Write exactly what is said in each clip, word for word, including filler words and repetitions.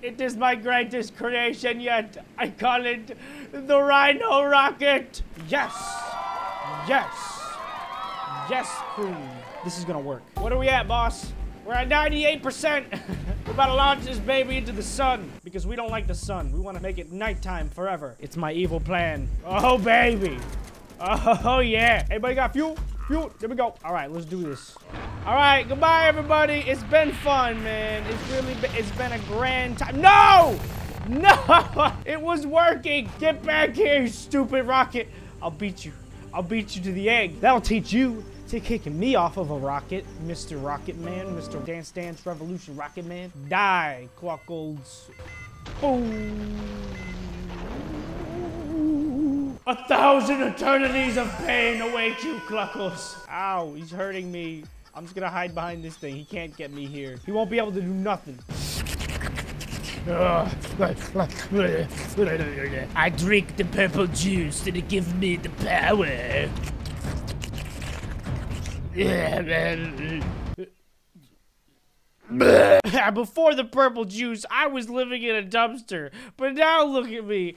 It is my greatest creation yet. I call it the Rhino Rocket. Yes. Yes. Yes, Queen. This is gonna work. What are we at, boss? We're at ninety-eight percent. We're about to launch this baby into the sun because we don't like the sun. We want to make it nighttime forever. It's my evil plan. Oh, baby. Oh, yeah. Anybody got fuel? Fuel. There we go. All right, let's do this. All right, goodbye, everybody. It's been fun, man. It's really been, it's been a grand time. No! No! It was working. Get back here, you stupid rocket. I'll beat you. I'll beat you to the egg. That'll teach you to kicking me off of a rocket. Mister Rocket Man, Mister Dance Dance Revolution Rocket Man. Die, Cluckles. Boom. A thousand eternities of pain await you, Cluckles. Ow, he's hurting me. I'm just gonna hide behind this thing. He can't get me here. He won't be able to do nothing. I drink the purple juice and it gives me the power. Before the purple juice, I was living in a dumpster, but now look at me.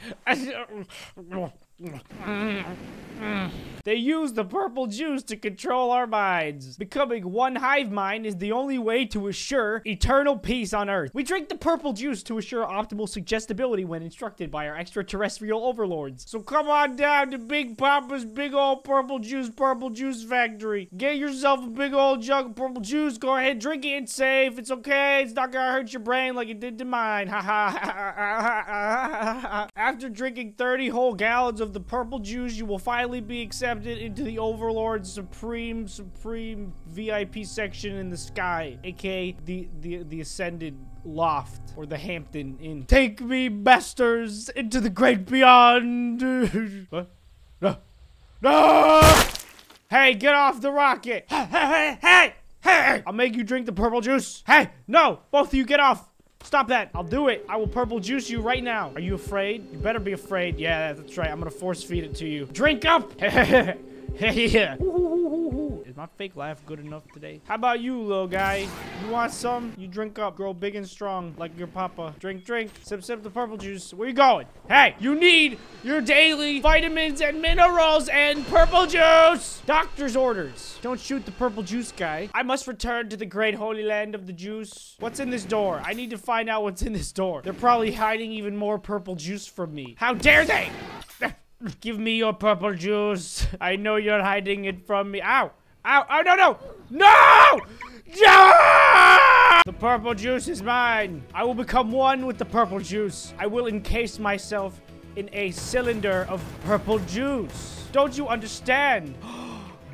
They use the purple juice to control our minds. Becoming one hive mind is the only way to assure eternal peace on Earth. We drink the purple juice to assure optimal suggestibility when instructed by our extraterrestrial overlords. So come on down to Big Papa's big old purple juice, purple juice factory. Get yourself a big old jug of purple juice. Go ahead, drink it. It's safe. It's okay. It's not gonna hurt your brain like it did to mine. Ha ha. After drinking thirty whole gallons of the purple juice, you will finally be accepted into the Overlord's Supreme, Supreme V I P section in the sky, aka the, the, the Ascended Loft, or the Hampton Inn. Take me, masters, into the great beyond. What? No. No! Hey, get off the rocket! Hey, hey, hey, hey! I'll make you drink the purple juice. Hey, no! Both of you get off! Stop that. I'll do it. I will purple juice you right now. Are you afraid? You better be afraid. Yeah, that's right. I'm gonna force feed it to you. Drink up! Yeah. Is my fake laugh good enough today? How about you, little guy? You want some? You drink up. Grow big and strong like your papa. Drink, drink. Sip, sip the purple juice. Where you going? Hey, you need your daily vitamins and minerals and purple juice. Doctor's orders. Don't shoot the purple juice guy. I must return to the great holy land of the juice. What's in this door? I need to find out what's in this door. They're probably hiding even more purple juice from me. How dare they? Give me your purple juice. I know you're hiding it from me. Ow. Ow. Oh, no, no. No! No! The purple juice is mine. I will become one with the purple juice. I will encase myself in a cylinder of purple juice. Don't you understand?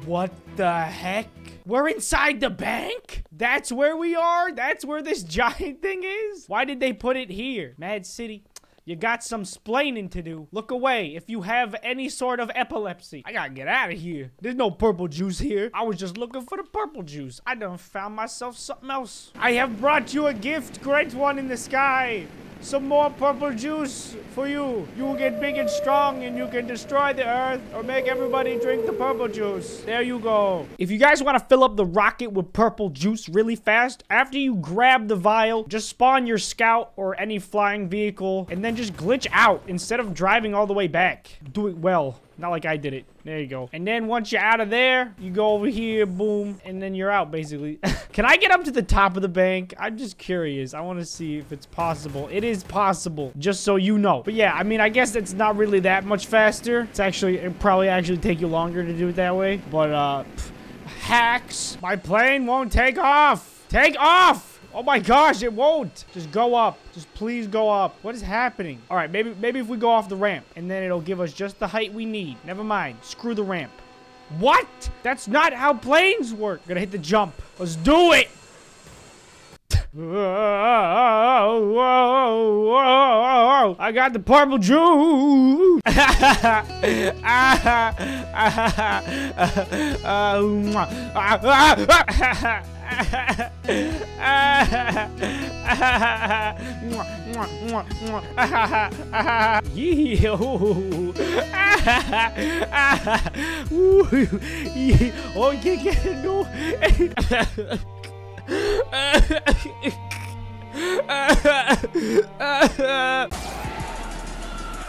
What the heck? We're inside the bank? That's where we are? That's where this giant thing is? Why did they put it here? Mad City. You got some splaining to do. Look away if you have any sort of epilepsy. I gotta get out of here. There's no purple juice here. I was just looking for the purple juice. I done found myself something else. I have brought you a gift, great one in the sky. Some more purple juice for you. You will get big and strong and you can destroy the earth or make everybody drink the purple juice. There you go. If you guys want to fill up the rocket with purple juice really fast, after you grab the vial, just spawn your scout or any flying vehicle and then just glitch out instead of driving all the way back. Do it well. Not like I did it. There you go. And then once you're out of there, you go over here, boom, and then you're out, basically. Can I get up to the top of the bank? I'm just curious. I want to see if it's possible. It is possible, just so you know. But yeah, I mean, I guess it's not really that much faster. It's actually, it'll probably actually take you longer to do it that way. But, uh, pff, hacks. My plane won't take off. Take off. Oh my gosh, it won't. Just go up. Just please go up. What is happening? All right, maybe maybe if we go off the ramp, and then it'll give us just the height we need. Never mind. Screw the ramp. What? That's not how planes work. We're gonna hit the jump. Let's do it. I got the purple juice.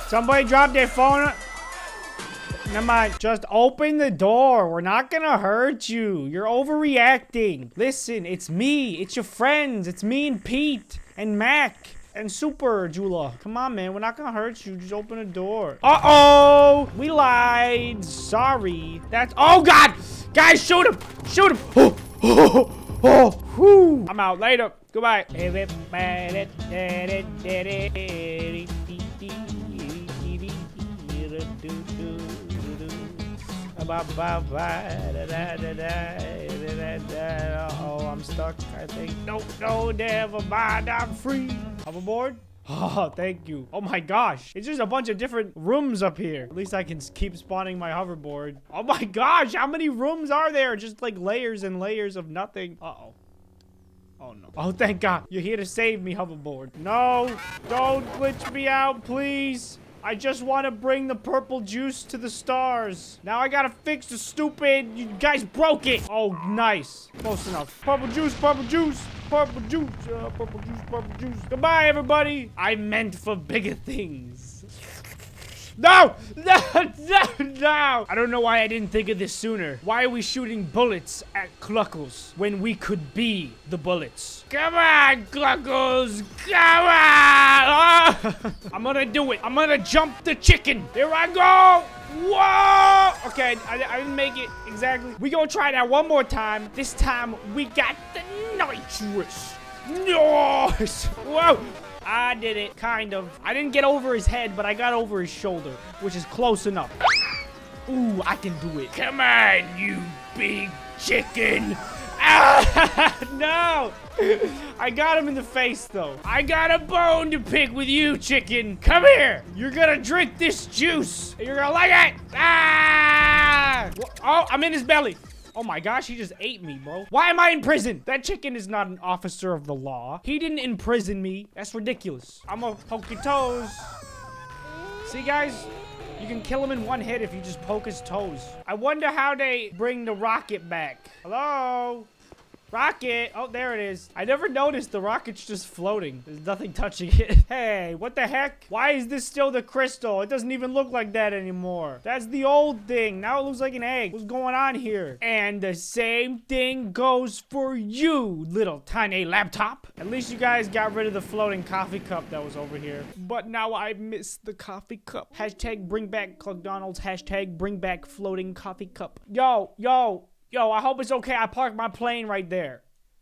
Somebody dropped their phone. Never mind. Just open the door. We're not gonna hurt you. You're overreacting. Listen, it's me. It's your friends. It's me and Pete and Mac and Super Jula. Come on, man. We're not gonna hurt you. Just open the door. Uh-oh. We lied. Sorry. That's... Oh, God. Guys, shoot him. Shoot him. Oh, oh, oh. Whew. I'm out. Later. Goodbye. Oh, I'm stuck, I think. No, no, never mind. I'm free. Hoverboard? Oh, thank you. Oh my gosh. It's just a bunch of different rooms up here. At least I can keep spawning my hoverboard. Oh my gosh, how many rooms are there? Just like layers and layers of nothing. Uh-oh. Oh no. Oh, thank God. You're here to save me, hoverboard. No, don't glitch me out, please. I just want to bring the purple juice to the stars. Now I gotta fix the stupid... You guys broke it. Oh, nice. Close enough. Purple juice, purple juice, purple juice, uh, purple juice, purple juice. Goodbye, everybody. I meant for bigger things. No! No! No! No! I don't know why I didn't think of this sooner. Why are we shooting bullets at Cluckles when we could be the bullets? Come on, Cluckles! Come on! Oh. I'm gonna do it. I'm gonna jump the chicken. Here I go! Whoa! Okay, I, I didn't make it exactly. We gonna try that one more time. This time, we got the nitrous. Nice! Whoa! I did it, kind of. I didn't get over his head, but I got over his shoulder, which is close enough. Ooh, I can do it. Come on, you big chicken. Ah, no. I got him in the face, though. I got a bone to pick with you, chicken. Come here. You're gonna drink this juice. You're gonna like it. Ah! Oh, I'm in his belly. Oh my gosh, he just ate me, bro. Why am I in prison? That chicken is not an officer of the law. He didn't imprison me. That's ridiculous. I'm gonna poke your toes. See, guys? You can kill him in one hit if you just poke his toes. I wonder how they bring the rocket back. Hello? Rocket. Oh, there it is. I never noticed the rocket's just floating. There's nothing touching it. Hey, what the heck? Why is this still the crystal? It doesn't even look like that anymore. That's the old thing. Now it looks like an egg. What's going on here? And the same thing goes for you, little tiny laptop. At least you guys got rid of the floating coffee cup that was over here. But now I miss the coffee cup. Hashtag bring back CluckDonald's. Hashtag bring back floating coffee cup. Yo, yo. Yo, I hope it's okay. I parked my plane right there.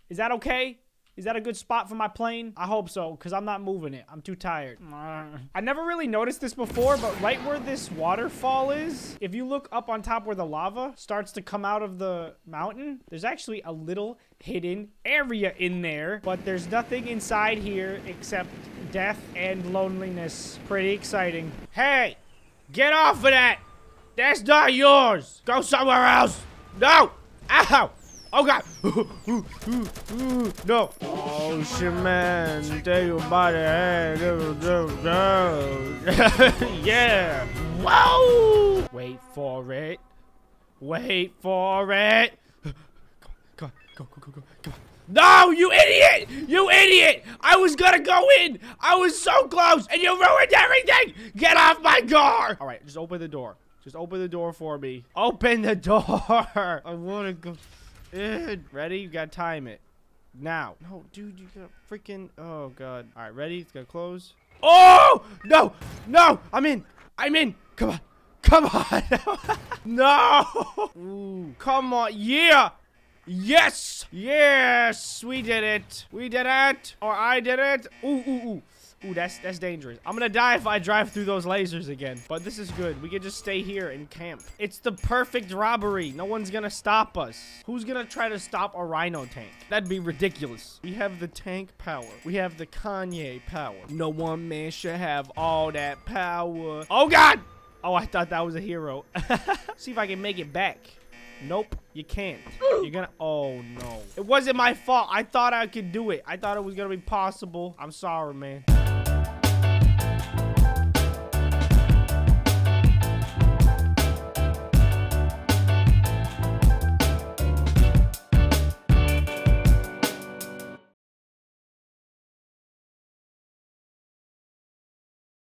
Is that okay? Is that a good spot for my plane? I hope so, because I'm not moving it. I'm too tired. I never really noticed this before, but right where this waterfall is, if you look up on top where the lava starts to come out of the mountain, there's actually a little hidden area in there, but there's nothing inside here except death and loneliness. Pretty exciting. Hey, get off of that. That's not yours. Go somewhere else. No! Ow! Oh, God! No! Oh, shit, man. Take your body. Yeah! Whoa! Wait for it. Wait for it. Come on, come on, go, go, go, go, come on. No, you idiot! You idiot! I was gonna go in! I was so close, and you ruined everything! Get off my car! All right, just open the door. Just open the door for me. Open the door. I wanna go. Ugh. Ready? You gotta time it. Now. No, dude, you gotta freaking. Oh, God. All right, ready? It's gonna close. Oh, no. No, I'm in. I'm in. Come on. Come on. No. Ooh. Come on. Yeah. Yes. Yes. We did it. We did it. Or I did it. Ooh, ooh, ooh. Ooh, that's that's dangerous. I'm gonna die if I drive through those lasers again. But this is good. We can just stay here and camp. It's the perfect robbery. No one's gonna stop us. Who's gonna try to stop a rhino tank? That'd be ridiculous. We have the tank power. We have the Kanye power. No one man should have all that power. Oh, God! Oh, I thought that was a hero. See if I can make it back. Nope, you can't. You're gonna... Oh, no. It wasn't my fault. I thought I could do it. I thought it was gonna be possible. I'm sorry, man.